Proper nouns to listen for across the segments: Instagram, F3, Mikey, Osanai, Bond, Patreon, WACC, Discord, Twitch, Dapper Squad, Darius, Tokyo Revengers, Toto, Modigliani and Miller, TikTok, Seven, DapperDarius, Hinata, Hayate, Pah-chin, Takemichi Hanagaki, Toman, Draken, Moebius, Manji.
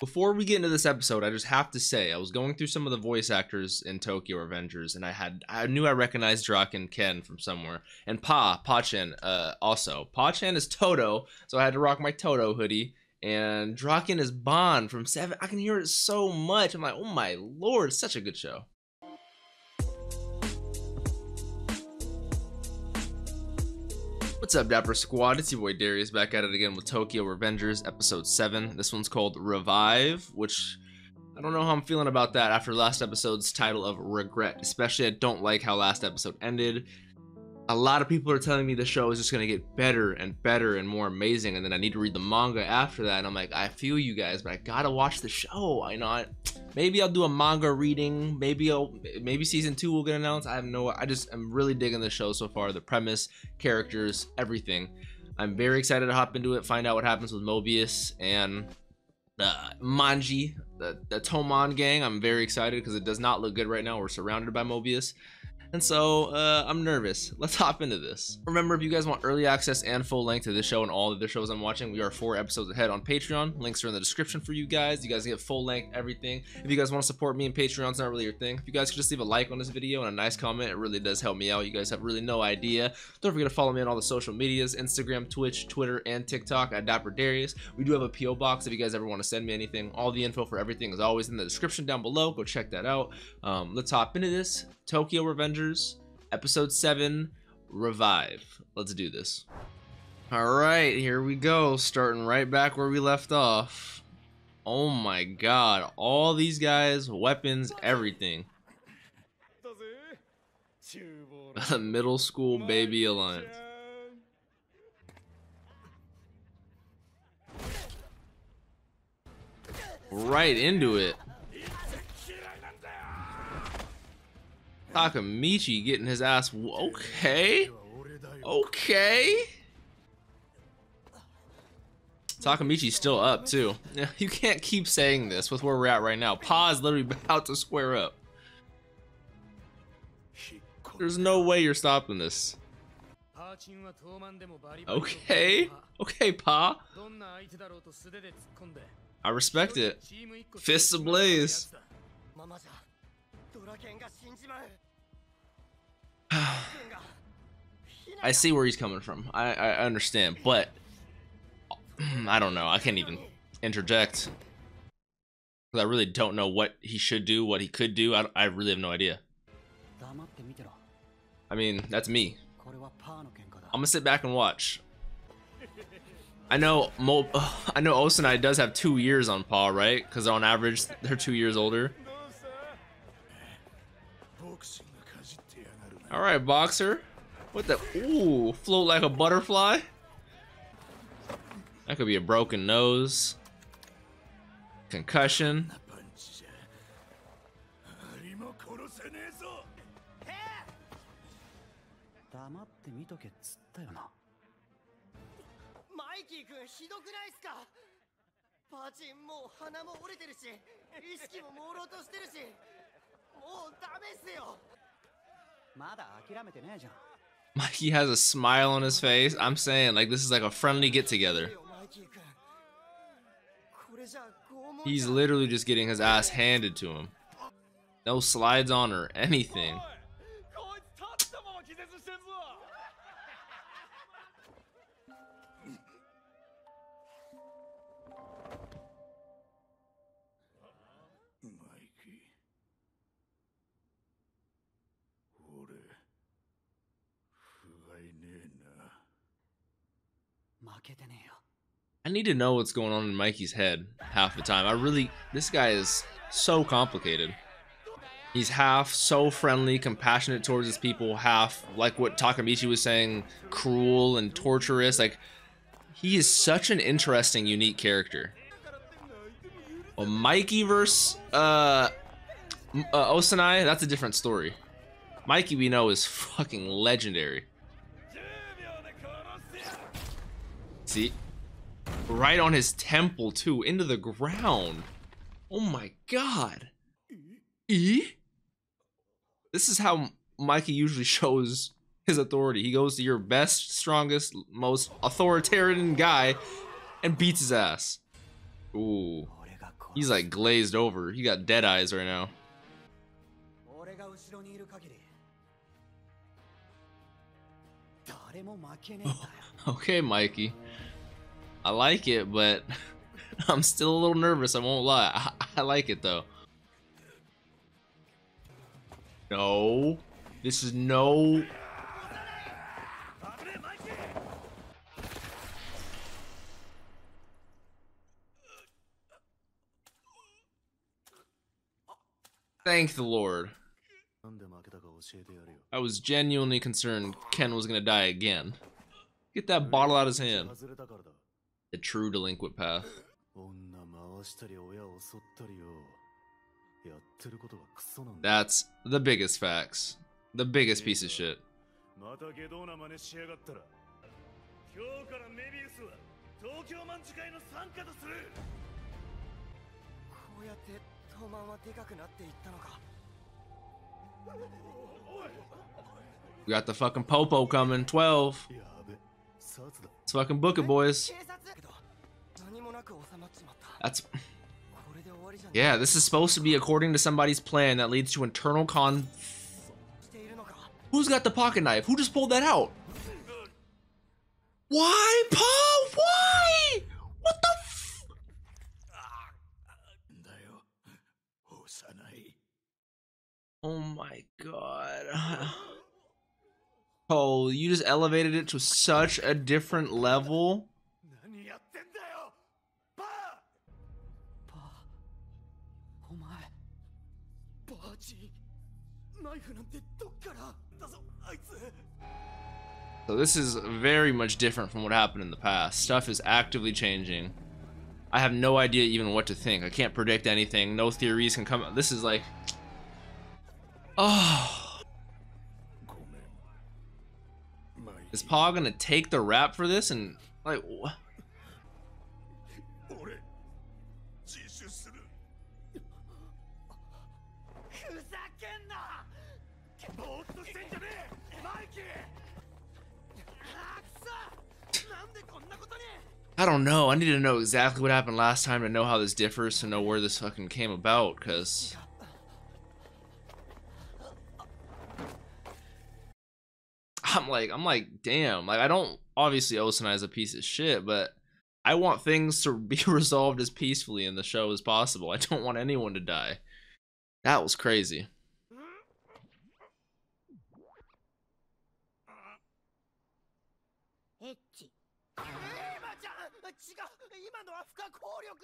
Before we get into this episode, I just have to say, I was going through some of the voice actors in Tokyo Revengers, and I knew I recognized Draken Ken from somewhere, and Pah-chin also. Pah-chin is Toto, so I had to rock my Toto hoodie, and Draken is Bond from Seven. I can hear it so much. I'm like, oh my lord, it's such a good show. What's up, Dapper Squad? It's your boy Darius back at it again with Tokyo Revengers Episode 7. This one's called Revive, which I don't know how I'm feeling about that after last episode's title of Regret. Especially, I don't like how last episode ended. A lot of people are telling me the show is just going to get better and better and more amazing, and then I need to read the manga after that, and I'm like, I feel you guys, but I gotta watch the show. I know, maybe I'll do a manga reading, maybe season 2 will get announced. I have no, I just am really digging the show so far, the premise, characters, everything. I'm very excited to hop into it, find out what happens with Moebius and Manji, the Toman gang. I'm very excited because it does not look good right now. We're surrounded by Moebius. And so, I'm nervous. Let's hop into this. Remember, if you guys want early access and full length to this show and all the other shows I'm watching, we are 4 episodes ahead on Patreon. Links are in the description for you guys. You guys get full length, everything. If you guys want to support me and Patreon's not really your thing, if you guys could just leave a like on this video and a nice comment, it really does help me out. You guys have really no idea. Don't forget to follow me on all the social medias, Instagram, Twitch, Twitter, and TikTok at DapperDarius. We do have a P.O. box if you guys ever want to send me anything. All the info for everything is always in the description down below. Go check that out. Let's hop into this. Tokyo Revengers, Episode 7, Revive. Let's do this. Alright, here we go. Starting right back where we left off. Oh my god. All these guys, weapons, everything. Middle school baby alliance. Right into it. Takemichi getting his ass. Okay. Takemichi's still up too. You can't keep saying this with where we're at right now. Pa is literally about to square up. There's no way you're stopping this. Okay. Okay, Pa. I respect it. Fists ablaze. I see where he's coming from. I understand, but I don't know. I can't even interject because I really don't know what he should do, what he could do. I really have no idea. I mean, that's me. I'm gonna sit back and watch. I know Osanai does have 2 years on Pah, right? Because on average, they're 2 years older. All right, boxer. What the? Ooh, float like a butterfly. That could be a broken nose, concussion. Mikey has a smile on his face. I'm saying, like, this is like a friendly get together. He's literally just getting his ass handed to him. No slides on or anything. I need to know what's going on in Mikey's head half the time. This guy is so complicated. He's half so friendly, compassionate towards his people, half, like what Takemichi was saying, cruel and torturous. Like, he is such an interesting, unique character. Well, Mikey versus Osanai, that's a different story. Mikey, we know, is fucking legendary. See, right on his temple too, into the ground. Oh my god. This is how Mikey usually shows his authority. He goes to your best, strongest, most authoritarian guy and beats his ass. Ooh. He's like glazed over. He got dead eyes right now. Okay, Mikey. I like it, but I'm still a little nervous, I won't lie. I like it though. No. This is no. Thank the Lord. I was genuinely concerned Ken was gonna die again. Get that bottle out of his hand. The true delinquent path. That's the biggest facts. The biggest piece of shit. We got the fucking Popo coming. 12. Let's fucking book it, boys. That's. Yeah, this is supposed to be according to somebody's plan that leads to internal con. Who's got the pocket knife? Who just pulled that out? Why, Paul? Why? What the f? Oh my god. Oh, you just elevated it to such a different level. So this is very much different from what happened in the past. Stuff is actively changing. I have no idea even what to think. I can't predict anything. No theories can come. This is like, oh, is Pa gonna take the rap for this? And like, what? I don't know. I need to know exactly what happened last time to know how this differs, to know where this fucking came about, because I'm like, damn. Like, I don't, obviously Osanai is a piece of shit, but I want things to be resolved as peacefully in the show as possible. I don't want anyone to die. That was crazy.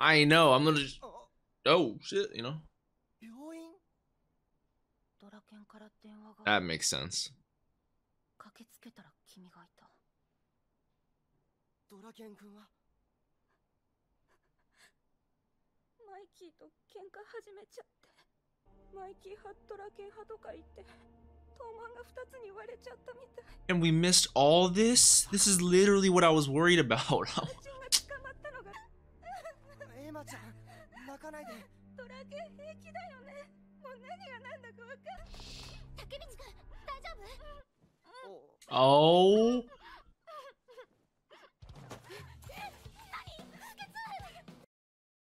I know, I'm gonna just... Oh, shit, you know. That makes sense. And we missed all this? This is literally what I was worried about. Oh.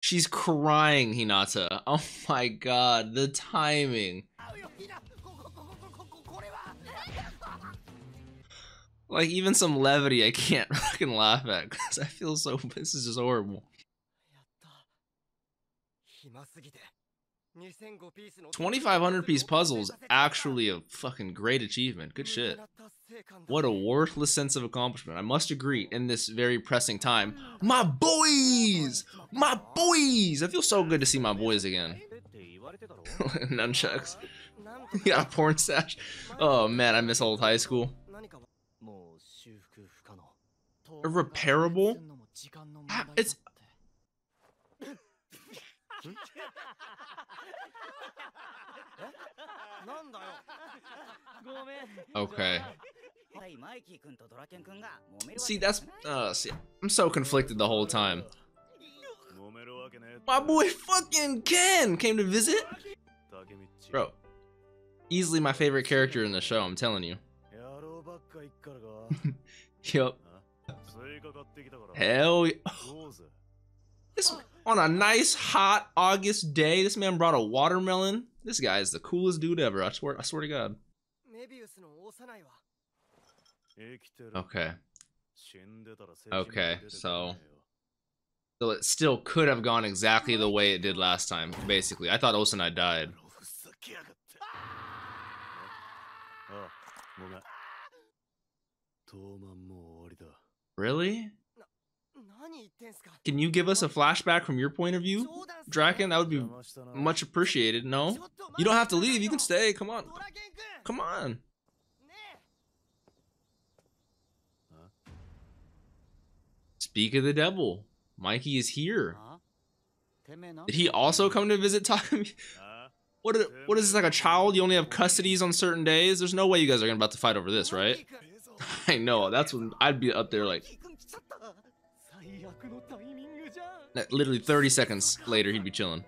She's crying, Hinata. Oh my god, the timing. Like, even some levity I can't fucking laugh at because I feel so, this is just horrible. 2,500 piece puzzles, actually a fucking great achievement. Good shit. What a worthless sense of accomplishment. I must agree, in this very pressing time. My boys! My boys! I feel so good to see my boys again. Nunchucks. You got a porn stash. Oh man, I miss old high school. Irreparable? It's... Okay. See, that's see, I'm so conflicted the whole time. My boy fucking Ken came to visit. Bro, easily my favorite character in the show, I'm telling you. Yup. Hell yeah. This on a nice hot August day, this man brought a watermelon. This guy is the coolest dude ever. I swear to God. Okay. Okay, so it still could have gone exactly the way it did last time, basically. I thought Osanai died. Really? Can you give us a flashback from your point of view, Draken? That would be much appreciated. No? You don't have to leave. You can stay. Come on. Come on. Speak of the devil. Mikey is here. Did he also come to visit Takemichi? What is this, like a child? You only have custodies on certain days? There's no way you guys are about to fight over this, right? I know. That's when I'd be up there like... Literally 30 seconds later, he'd be chilling.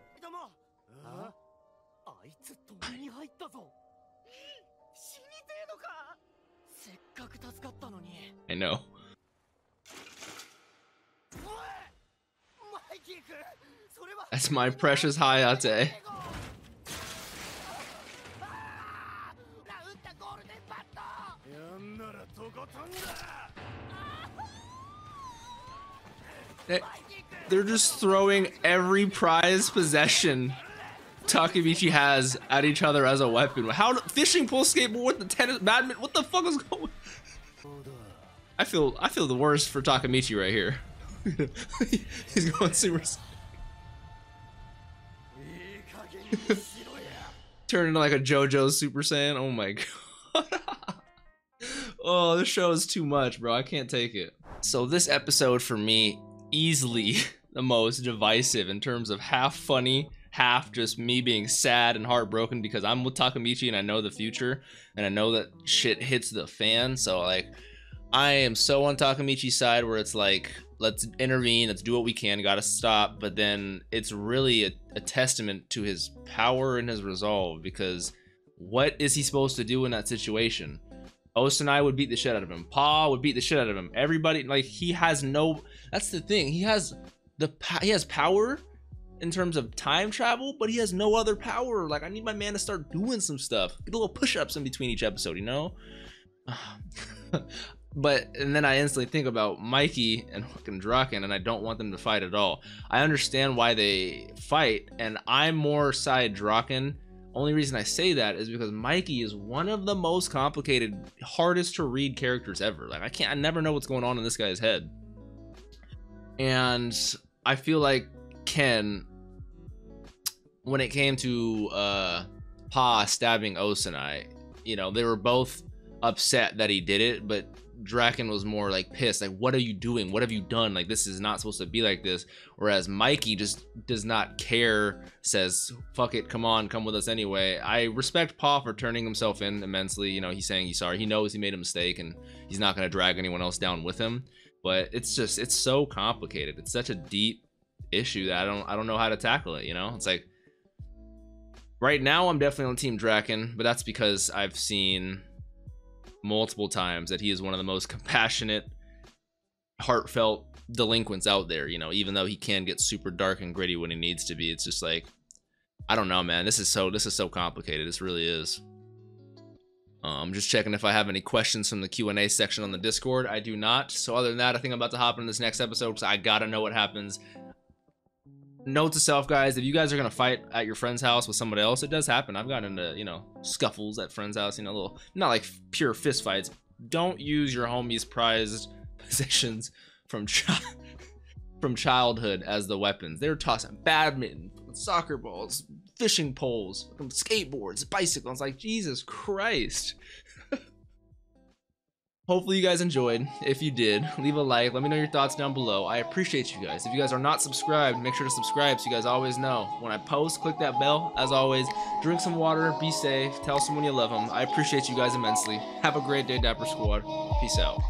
I know. That's my precious Hayate. They're just throwing every prized possession Takemichi has at each other as a weapon. How fishing, pool, skateboard, what the tennis, badminton? What the fuck is going? I feel the worst for Takemichi right here. He's going super. Turn into like a JoJo Super Saiyan. Oh my god. Oh, this show is too much, bro. I can't take it. So this episode for me, easily the most divisive in terms of half funny, half just me being sad and heartbroken because I'm with Takemichi and I know the future and I know that shit hits the fan. So like, I am so on Takemichi's side where it's like, let's intervene, let's do what we can, gotta stop. But then it's really a testament to his power and his resolve, because what is he supposed to do in that situation? Osanai would beat the shit out of him. Pah would beat the shit out of him. Everybody, like, he has no... That's the thing. He has power in terms of time travel, but he has no other power. Like, I need my man to start doing some stuff. Get a little push-ups in between each episode, you know? And then I instantly think about Mikey and fucking Draken, and I don't want them to fight at all. I understand why they fight, and I'm more side Draken. Only reason I say that is because Mikey is one of the most complicated, hardest to read characters ever. Like, I never know what's going on in this guy's head. And I feel like Ken, when it came to Pah stabbing Osanai, you know, they were both upset that he did it, but Draken was more like pissed, like, what are you doing? What have you done? Like, this is not supposed to be like this. Whereas Mikey just does not care, says, fuck it, come on, come with us anyway. I respect Pah for turning himself in immensely. You know, he's saying he's sorry. He knows he made a mistake and he's not going to drag anyone else down with him. But it's just, it's so complicated. It's such a deep issue that I don't know how to tackle it, you know? It's like, right now I'm definitely on Team Draken, but that's because I've seen multiple times that he is one of the most compassionate, heartfelt delinquents out there, you know, even though he can get super dark and gritty when he needs to be. It's just like, I don't know, man, this is so complicated. This really is. I'm just checking if I have any questions from the Q&A section on the Discord. I do not. So other than that, I think I'm about to hop into this next episode because I gotta know what happens. Note to self, guys, if you guys are gonna fight at your friend's house with somebody else, it does happen. I've gotten into, you know, scuffles at friend's house, you know, little, not like pure fist fights. Don't use your homie's prized possessions from childhood as the weapons. They were tossing badminton, soccer balls, fishing poles, skateboards, bicycles. Like, Jesus Christ. Hopefully you guys enjoyed. If you did, leave a like. Let me know your thoughts down below. I appreciate you guys. If you guys are not subscribed, make sure to subscribe so you guys always know. When I post, click that bell. As always, drink some water, be safe, tell someone you love them. I appreciate you guys immensely. Have a great day, Dapper Squad. Peace out.